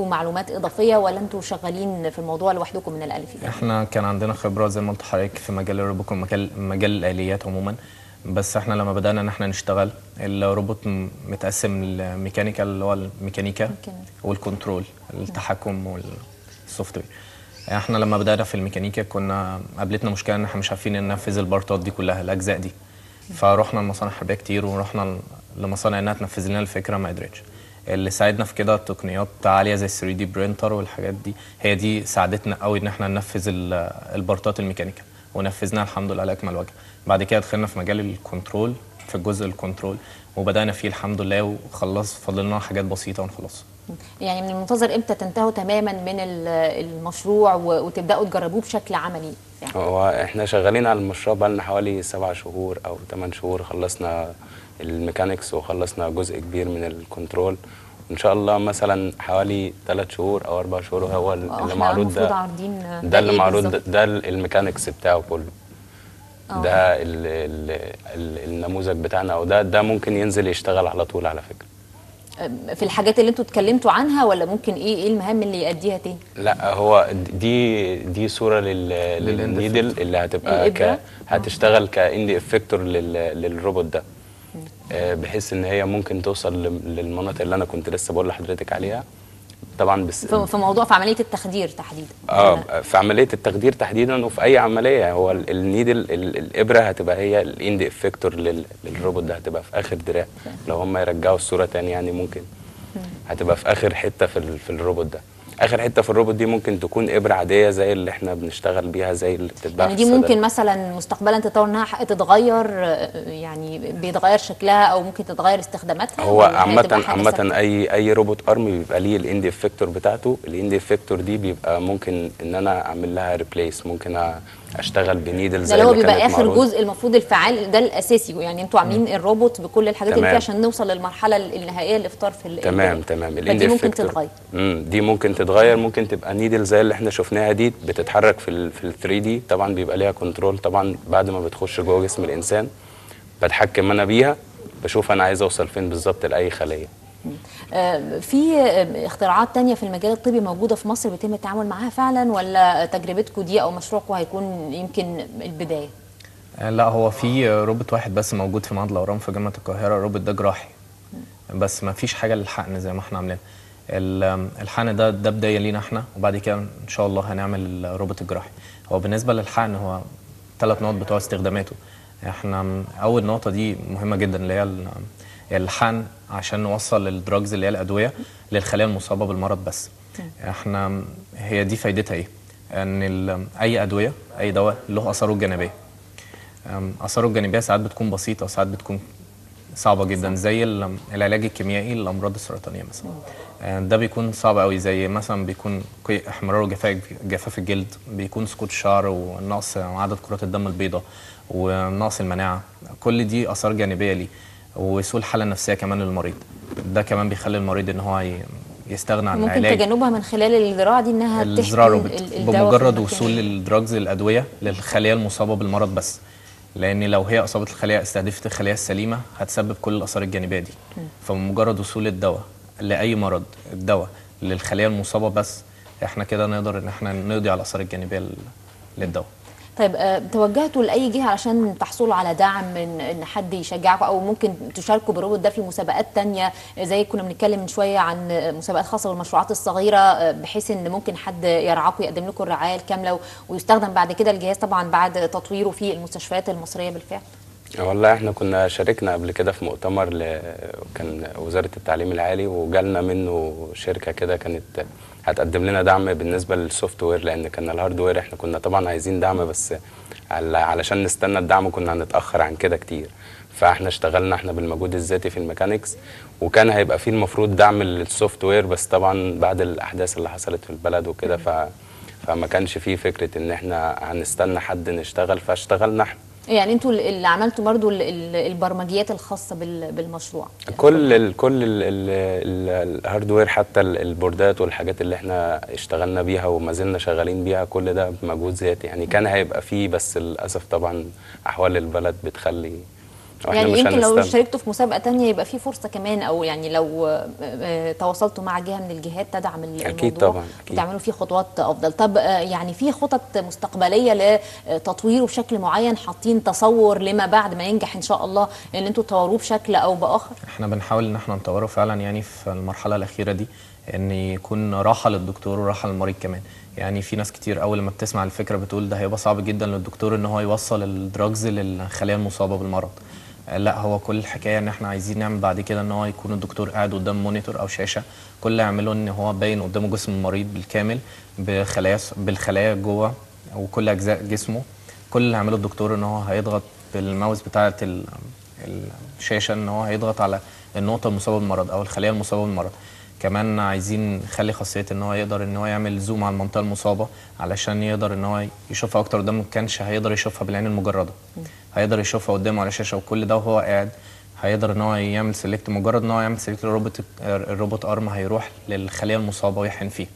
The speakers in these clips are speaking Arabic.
معلومات اضافيه ولا انتوا شغالين في الموضوع لوحدكم من الالف؟ احنا كان عندنا خبرات زي ما قلت لحضرتك في مجال الروبوت ومجال الاليات عموما، بس احنا لما بدانا ان احنا نشتغل الروبوت متقسم لميكانيكال اللي هو الميكانيكا والكنترول التحكم والسوفت وير. احنا لما بدانا في الميكانيكا كنا قابلتنا مشكله ان احنا مش عارفين ننفذ البارتات دي كلها الاجزاء دي، فروحنا لمصانع حربيه كتير ورحنا لمصانع انها تنفذ لنا الفكره ما قدرتش. اللي ساعدنا في كده تقنيات عاليه زي 3 دي برينتر والحاجات دي، هي دي ساعدتنا قوي ان احنا ننفذ البارتات الميكانيكا ونفذناها الحمد لله على اكمل وجه. بعد كده دخلنا في مجال الكنترول في الجزء الكنترول وبدانا فيه الحمد لله وخلص فاضل لنا حاجات بسيطه ونخلص. يعني من المنتظر امتى تنتهوا تماما من المشروع وتبداوا تجربوه بشكل عملي؟ يعني هو احنا شغالين على المشروع بقالنا حوالي 7 شهور او 8 شهور، خلصنا الميكانيكس وخلصنا جزء كبير من الكنترول، وان شاء الله مثلا حوالي 3 شهور او 4 شهور هو اللي معروض ده اللي معروض ده الميكانيكس بتاعه كله. ده النموذج بتاعنا او ده ممكن ينزل يشتغل على طول على فكره. في الحاجات اللي انتوا اتكلمتوا عنها ولا ممكن ايه المهام اللي يأديها تاني؟ لا هو دي صوره للنيدل اللي هتبقى هتشتغل كاندي افكتور للروبوت ده، بحيث ان هي ممكن توصل للمناطق اللي انا كنت لسه بقول لحضرتك عليها. طبعا بس في عمليه التخدير تحديدا في عمليه التخدير تحديدا وفي اي عمليه هو النيدل الابره هتبقى هي الاند افكتور للروبوت ده، هتبقى في اخر دراع. لو هم يرجعوا الصوره تاني يعني ممكن هتبقى في اخر حته في الروبوت ده. اخر حته في الروبوت دي ممكن تكون ابره عاديه زي اللي احنا بنشتغل بيها زي اللي بتتباع يعني. دي ممكن مثلا مستقبلا تتطور انها تتغير، يعني بيتغير شكلها او ممكن تتغير استخداماتها. هو عامه اي روبوت ارم بيبقى ليه الاند افكتور بتاعته. الاند افكتور دي بيبقى ممكن ان انا اعمل لها ريبليس، ممكن اشتغل بنيدل زي اللي هو بيبقى اخر معروض. جزء المفروض الفعال ده الاساسي، يعني انتوا عاملين الروبوت بكل الحاجات اللي فيه عشان نوصل للمرحله النهائيه اللي افطار في تمام. دي ممكن تتغير، دي ممكن تتغير، ممكن تبقى نيدل زي اللي احنا شفناها دي بتتحرك في 3 دي. طبعا بيبقى ليها كنترول، طبعا بعد ما بتخش جوه جسم الانسان بتحكم انا بيها، بشوف انا عايز اوصل فين بالظبط لاي خليه. في اختراعات تانية في المجال الطبي موجودة في مصر بيتم التعامل معاها فعلا، ولا تجربتكم دي أو مشروعكم هيكون يمكن البداية؟ لا هو في روبوت واحد بس موجود في معهد الأورام في جامعة القاهرة، الروبوت ده جراحي بس ما فيش حاجة للحقن زي ما احنا عاملين. الحقن ده بداية لينا احنا، وبعد كده إن شاء الله هنعمل الروبوت الجراحي. هو بالنسبة للحقن هو 3 نقط بتوع استخداماته. احنا أول نقطة دي مهمة جدا اللي هي الحقن عشان نوصل الدراجز اللي هي الادويه للخلايا المصابه بالمرض بس. احنا هي دي فايدتها ايه؟ ان اي ادويه اي دواء له اثاره الجانبيه. اثاره الجانبيه ساعات بتكون بسيطه وساعات بتكون صعبه جدا، زي العلاج الكيميائي للامراض السرطانيه مثلا. ده بيكون صعب قوي، زي مثلا بيكون احمرار وجفاف الجلد، بيكون سقوط الشعر ونقص عدد كرات الدم البيضاء ونقص المناعه. كل دي اثار جانبيه ليه، وسوء الحاله النفسيه كمان للمريض. ده كمان بيخلي المريض ان هو يستغنى عن العلاج. ممكن تجنبها من خلال الزراعه دي، انها تحمي بمجرد وصول الدراجز الادويه للخليه المصابه بالمرض بس، لان لو هي اصابت الخليه استهدفت الخليه السليمه هتسبب كل الاثار الجانبيه دي. فمجرد وصول الدواء لاي مرض الدواء للخليه المصابه بس، احنا كده نقدر ان احنا نقضي على الاثار الجانبيه للدواء. طيب توجهتوا لاي جهه علشان تحصلوا على دعم من ان حد يشجعكم، او ممكن تشاركوا بالروبوت ده في مسابقات ثانيه زي كنا بنتكلم من شويه عن مسابقات خاصه بالمشروعات الصغيره، بحيث ان ممكن حد يرعاكم يقدم لكم الرعايه الكامله ويستخدم بعد كده الجهاز طبعا بعد تطويره في المستشفيات المصريه بالفعل؟ والله احنا كنا شاركنا قبل كده في مؤتمر كان وزاره التعليم العالي، وجالنا منه شركه كده كانت هتقدم لنا دعم بالنسبه للسوفت وير، لان كان الهاردوير احنا كنا طبعا عايزين دعم، بس علشان نستنى الدعم كنا هنتاخر عن كده كتير. فاحنا اشتغلنا احنا بالمجهود الذاتي في الميكانيكس، وكان هيبقى فيه المفروض دعم للسوفت وير، بس طبعا بعد الاحداث اللي حصلت في البلد وكده فما كانش فيه فكره ان احنا هنستنى حد نشتغل، فاشتغلنا احنا. يعني انتوا اللي عملتوا برضو البرمجيات الخاصه بالمشروع، يعني كل الهاردوير حتى البوردات والحاجات اللي احنا اشتغلنا بيها وما زلنا شغالين بيها، كل ده بمجهود ذاتي يعني. كان هيبقى فيه بس للاسف طبعا احوال البلد بتخلي يعني يمكن لو شاركتوا في مسابقه ثانيه يبقى في فرصه كمان، او يعني لو تواصلتوا مع جهه من الجهات تدعم الموضوع اكيد طبعا وتعملوا فيه خطوات افضل. طب يعني في خطط مستقبليه لتطويره بشكل معين، حاطين تصور لما بعد ما ينجح ان شاء الله ان انتوا تطوروه بشكل او باخر؟ احنا بنحاول ان احنا نطوره فعلا يعني في المرحله الاخيره دي، ان يكون راحه للدكتور وراحه للمريض كمان. يعني في ناس كتير اول ما بتسمع الفكره بتقول ده هيبقى صعب جدا للدكتور ان هو يوصل الدراجز للخلايا المصابه بالمرض. لا، هو كل الحكايه ان احنا عايزين نعمل بعد كده ان هو يكون الدكتور قاعد قدام مونيتور او شاشه، كل اللي يعمله ان هو باين قدامه جسم المريض بالكامل بالخلايا جوه وكل اجزاء جسمه. كل اللي يعمله الدكتور ان هو هيضغط بالماوس بتاعه الشاشه ان هو هيضغط على النقطه المصابه بالمرض او الخليه المصابه بالمرض. كمان عايزين نخلي خاصيه ان هو يقدر ان هو يعمل زوم على المنطقه المصابه علشان يقدر ان هو يشوفها اكتر قدامه، ما كانش هيقدر يشوفها بالعين المجرده، هيقدر يشوفها قدامه على شاشه. وكل ده وهو قاعد هيقدر ان هو يعمل سيلكت، مجرد ان هو يعمل سيلكت الروبوت ارم هيروح للخليه المصابه ويحقن فيها.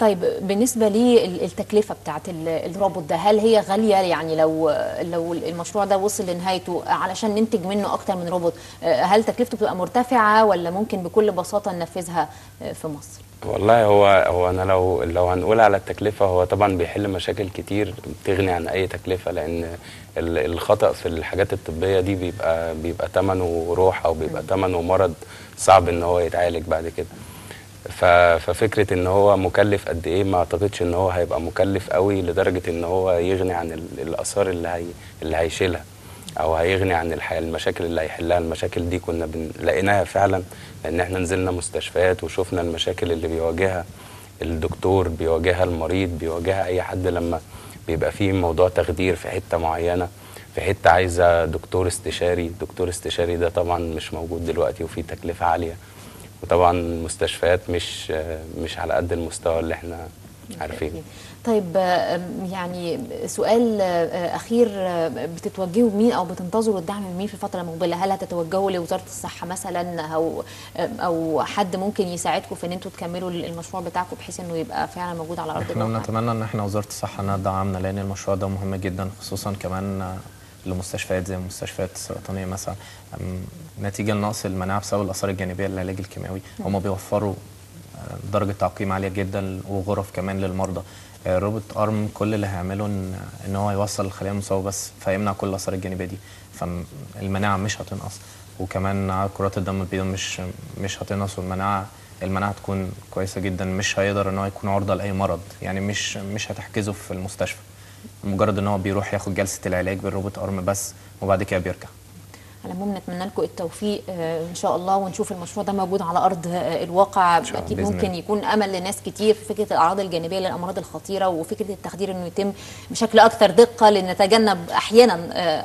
طيب بالنسبه للتكلفه بتاعت الروبوت ده، هل هي غاليه؟ يعني لو المشروع ده وصل لنهايته علشان ننتج منه اكتر من روبوت، هل تكلفته بتبقى مرتفعه ولا ممكن بكل بساطه ننفذها في مصر؟ والله هو انا لو هنقول على التكلفه، هو طبعا بيحل مشاكل كتير بتغني عن اي تكلفه، لان الخطأ في الحاجات الطبيه دي بيبقى ثمنه روح او بيبقى ثمنه مرض صعب ان هو يتعالج بعد كده. ففكره ان هو مكلف قد ايه، ما اعتقدش ان هو هيبقى مكلف قوي لدرجه ان هو يغني عن الاثار اللي هيشيلها، او هيغني عن المشاكل اللي هيحلها. المشاكل دي كنا لقيناها فعلا، لان احنا نزلنا مستشفيات وشفنا المشاكل اللي بيواجهها الدكتور، بيواجهها المريض، بيواجهها اي حد لما بيبقى فيه موضوع تخدير في حته معينه، في حته عايزه دكتور استشاري. الدكتور الاستشاري ده طبعا مش موجود دلوقتي وفيه تكلفه عاليه، وطبعا المستشفيات مش على قد المستوى اللي احنا عارفينه. طيب يعني سؤال اخير، بتتوجهوا مين او بتنتظروا الدعم من مين في الفتره المقبله؟ هل هتتوجهوا لوزاره الصحه مثلا او حد ممكن يساعدكم في ان انتوا تكملوا المشروع بتاعكم بحيث انه يبقى فعلا موجود على ارض الواقع؟ احنا بنتمنى ان احنا وزاره الصحه انها تدعمنا، لان المشروع ده مهم جدا، خصوصا كمان لمستشفيات زي المستشفيات السرطانيه مثلا، نتيجه لنقص المناعه بسبب الاثار الجانبيه للعلاج الكيماوي. هم بيوفروا درجه تعقيم عاليه جدا وغرف كمان للمرضى. روبوت ارم كل اللي هيعمله ان هو يوصل الخلايا المصابه بس، فيمنع كل الاثار الجانبيه دي، فالمناعه مش هتنقص، وكمان كرات الدم البيضاء مش هتنقص، والمناعه تكون كويسه جدا. مش هيقدر ان هو يكون عرضه لاي مرض، يعني مش هتحجزه في المستشفى، مجرد ان هو بيروح ياخد جلسه العلاج بالروبوت ارم بس وبعد كده بيرجع. على العموم نتمنى لكم التوفيق ان شاء الله، ونشوف المشروع ده موجود على ارض الواقع. اكيد ممكن يكون امل لناس كتير في فكره الاعراض الجانبيه للامراض الخطيره، وفكره التخدير انه يتم بشكل اكثر دقه لنتجنب احيانا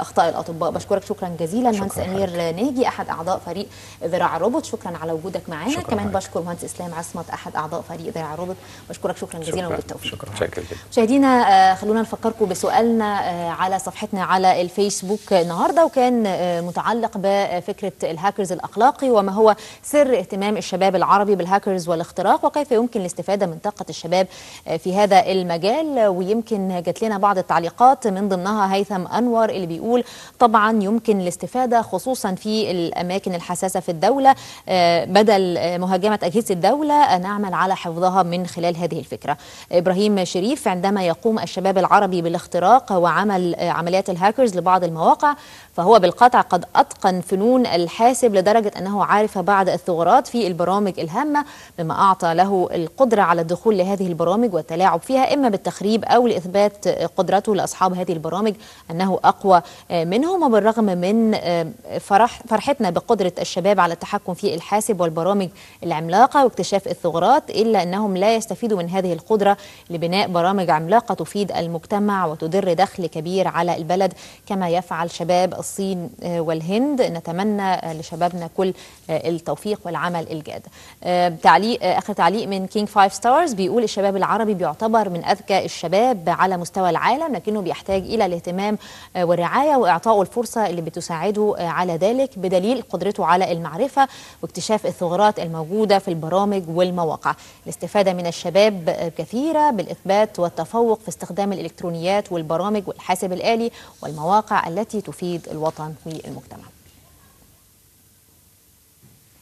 اخطاء الاطباء. بشكرك شكرا جزيلا مهندس امير ناجي احد اعضاء فريق ذراع روبوت، شكرا على وجودك معانا. كمان بشكر مهندس اسلام عصمت احد اعضاء فريق ذراع روبوت، بشكرك شكرا جزيلا وبالتوفيق. شكرا. مشاهدينا خلونا نفكركم بسؤالنا على صفحتنا على الفيسبوك النهارده، وكان متعلق بفكرة الهاكرز الأخلاقي، وما هو سر اهتمام الشباب العربي بالهاكرز والاختراق، وكيف يمكن الاستفادة من طاقة الشباب في هذا المجال. ويمكن جات لنا بعض التعليقات من ضمنها هيثم أنور اللي بيقول طبعا يمكن الاستفادة خصوصا في الأماكن الحساسة في الدولة، بدل مهاجمة أجهزة الدولة نعمل على حفظها من خلال هذه الفكرة. إبراهيم شريف، عندما يقوم الشباب العربي بالاختراق وعمل عمليات الهاكرز لبعض المواقع فهو بالقطع قد أتقن فنون الحاسب لدرجة أنه عارف بعض الثغرات في البرامج الهامة، مما أعطى له القدرة على الدخول لهذه البرامج والتلاعب فيها، إما بالتخريب أو لإثبات قدرته لأصحاب هذه البرامج أنه أقوى منهم. وبالرغم من فرحتنا بقدرة الشباب على التحكم في الحاسب والبرامج العملاقة واكتشاف الثغرات، إلا أنهم لا يستفيدوا من هذه القدرة لبناء برامج عملاقة تفيد المجتمع وتدر دخل كبير على البلد، كما يفعل شباب الصين والهند. نتمنى لشبابنا كل التوفيق والعمل الجاد. تعليق اخر تعليق من كينج 5 ستارز بيقول الشباب العربي بيعتبر من اذكى الشباب على مستوى العالم، لكنه بيحتاج الى الاهتمام والرعايه واعطائه الفرصه اللي بتساعده على ذلك، بدليل قدرته على المعرفه واكتشاف الثغرات الموجوده في البرامج والمواقع. الاستفاده من الشباب كثيره بالاثبات والتفوق في استخدام الالكترونيات والبرامج والحاسب الالي والمواقع التي تفيد الوطن والمجتمع.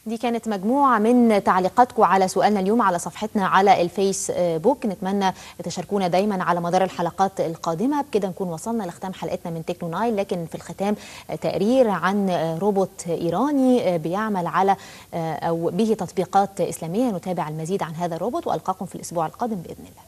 دي كانت مجموعة من تعليقاتكم على سؤالنا اليوم على صفحتنا على الفيسبوك، نتمنى تشاركونا دايما على مدار الحلقات القادمة. بكده نكون وصلنا لختام حلقتنا من تكنونايل، لكن في الختام تقرير عن روبوت إيراني بيعمل على أو به تطبيقات إسلامية. نتابع المزيد عن هذا الروبوت وألقاكم في الأسبوع القادم بإذن الله.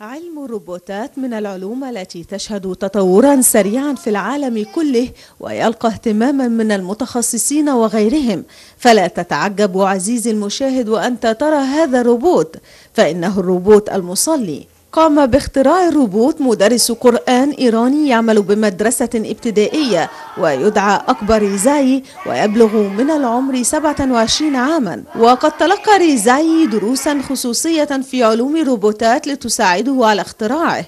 علم الروبوتات من العلوم التي تشهد تطورا سريعا في العالم كله ويلقى اهتماما من المتخصصين وغيرهم، فلا تتعجب عزيزي المشاهد وأنت ترى هذا الروبوت، فإنه الروبوت المصلي. قام باختراع الروبوت مدرس قرآن إيراني يعمل بمدرسة ابتدائية ويدعى أكبر رضائي ويبلغ من العمر 27 عاما، وقد تلقى رضائي دروسا خصوصية في علوم الروبوتات لتساعده على اختراعه،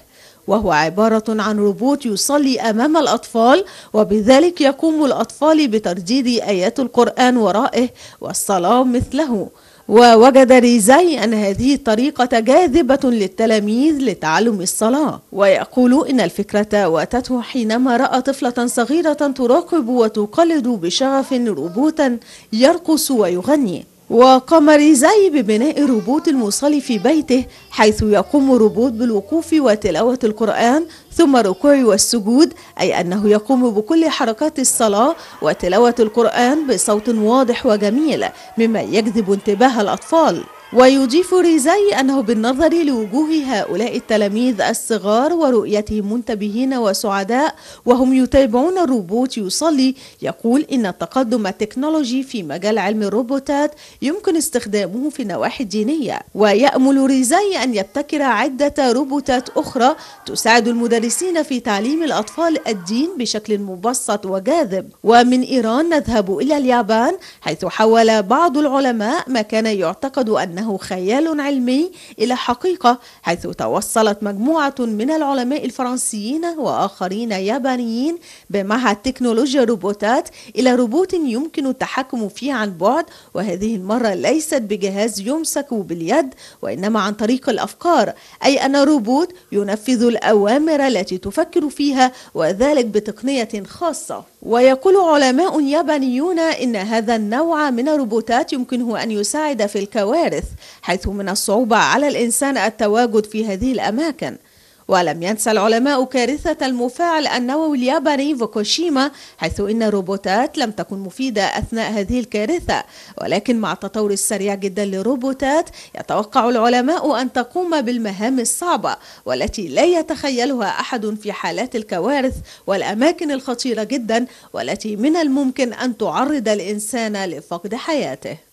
وهو عبارة عن روبوت يصلي أمام الأطفال، وبذلك يقوم الأطفال بترديد آيات القرآن ورائه والصلاة مثله. ووجد رضائي أن هذه الطريقة جاذبة للتلاميذ لتعلم الصلاة، ويقول إن الفكرة واتته حينما رأى طفلة صغيرة تراقب وتقلد بشغف روبوتا يرقص ويغني. وقام رضائي ببناء الروبوت المصلي في بيته، حيث يقوم الروبوت بالوقوف وتلاوة القرآن ثم الركوع والسجود، أي أنه يقوم بكل حركات الصلاة وتلاوة القرآن بصوت واضح وجميل مما يجذب انتباه الأطفال. ويضيف رضائي أنه بالنظر لوجوه هؤلاء التلاميذ الصغار ورؤيتهم منتبهين وسعداء وهم يتابعون الروبوت يصلي، يقول إن التقدم التكنولوجي في مجال علم الروبوتات يمكن استخدامه في النواحي الدينية. ويأمل رضائي أن يبتكر عدة روبوتات أخرى تساعد المدرسين في تعليم الأطفال الدين بشكل مبسط وجاذب. ومن إيران نذهب إلى اليابان، حيث حول بعض العلماء ما كان يعتقد أنه خيال علمي إلى حقيقة، حيث توصلت مجموعة من العلماء الفرنسيين وآخرين يابانيين بمعهد تكنولوجيا الروبوتات إلى روبوت يمكن التحكم فيه عن بعد، وهذه المرة ليست بجهاز يمسك باليد وإنما عن طريق الأفكار، أي أن الروبوت ينفذ الأوامر التي تفكر فيها وذلك بتقنية خاصة. ويقول علماء يابانيون إن هذا النوع من الروبوتات يمكنه أن يساعد في الكوارث، حيث من الصعوبة على الإنسان التواجد في هذه الأماكن. ولم ينسى العلماء كارثة المفاعل النووي الياباني فوكوشيما، حيث إن الروبوتات لم تكن مفيدة أثناء هذه الكارثة، ولكن مع التطور السريع جدا للروبوتات يتوقع العلماء أن تقوم بالمهام الصعبة والتي لا يتخيلها أحد في حالات الكوارث والأماكن الخطيرة جدا والتي من الممكن أن تعرض الإنسان لفقد حياته.